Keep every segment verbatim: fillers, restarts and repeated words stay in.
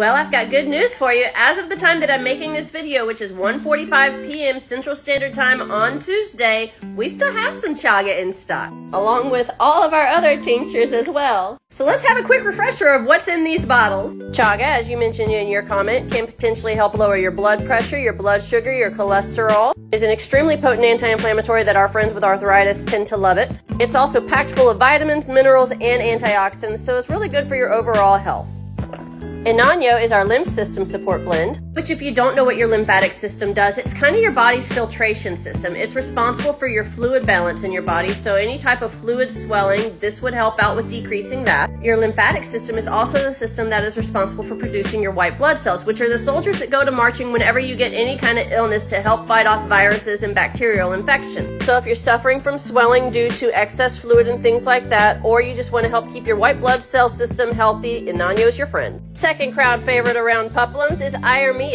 Well, I've got good news for you. As of the time that I'm making this video, which is one forty-five p m Central Standard Time on Tuesday, we still have some chaga in stock, along with all of our other tinctures as well. So let's have a quick refresher of what's in these bottles. Chaga, as you mentioned in your comment, can potentially help lower your blood pressure, your blood sugar, your cholesterol. It's an extremely potent anti-inflammatory that our friends with arthritis tend to love it. It's also packed full of vitamins, minerals, and antioxidants, so it's really good for your overall health. Enanyo is our lymph system support blend, which if you don't know what your lymphatic system does, it's kind of your body's filtration system. It's responsible for your fluid balance in your body, so any type of fluid swelling, this would help out with decreasing that. Your lymphatic system is also the system that is responsible for producing your white blood cells, which are the soldiers that go to marching whenever you get any kind of illness to help fight off viruses and bacterial infection. So if you're suffering from swelling due to excess fluid and things like that, or you just want to help keep your white blood cell system healthy, Enanyo is your friend. Second crowd favorite around Pupilams is Iremia.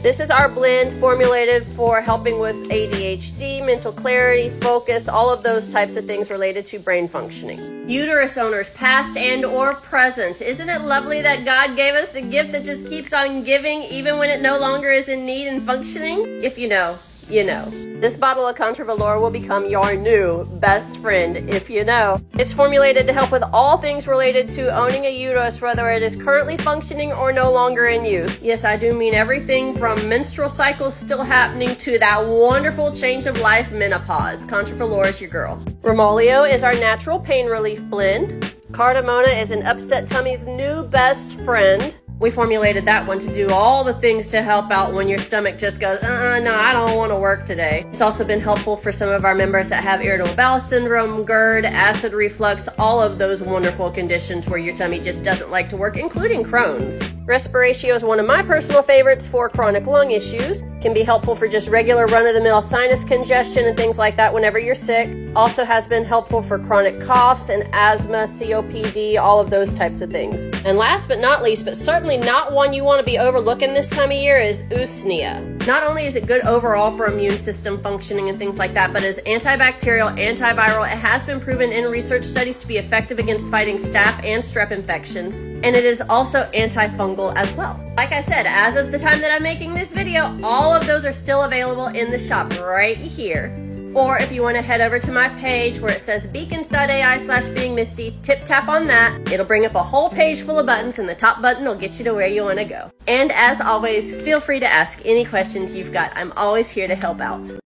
This is our blend formulated for helping with A D H D, mental clarity, focus, all of those types of things related to brain functioning. Uterus owners, past and or present. Isn't it lovely that God gave us the gift that just keeps on giving even when it no longer is in need and functioning? If you know, you know. This bottle of Contra Velour will become your new best friend, if you know. It's formulated to help with all things related to owning a uterus, whether it is currently functioning or no longer in use. Yes, I do mean everything from menstrual cycles still happening to that wonderful change of life, menopause. Contra Velour is your girl. Romolio is our natural pain relief blend. Cardamona is an upset tummy's new best friend. We formulated that one to do all the things to help out when your stomach just goes, uh-uh, no, I don't want to work today. It's also been helpful for some of our members that have irritable bowel syndrome, GERD, acid reflux, all of those wonderful conditions where your tummy just doesn't like to work, including Crohn's. Respiration is one of my personal favorites for chronic lung issues. Can be helpful for just regular run-of-the-mill sinus congestion and things like that whenever you're sick. Also has been helpful for chronic coughs and asthma, C O P D, all of those types of things. And last but not least, but certainly not one you want to be overlooking this time of year, is Usnea. Not only is it good overall for immune system functioning and things like that, but is antibacterial, antiviral. It has been proven in research studies to be effective against fighting staph and strep infections. And it is also antifungal as well. Like I said, as of the time that I'm making this video, all All of those are still available in the shop right here. Or if you want to head over to my page where it says beacons dot A I slash being misty, tip tap on that. It'll bring up a whole page full of buttons, and the top button will get you to where you want to go. And as always, feel free to ask any questions you've got. I'm always here to help out.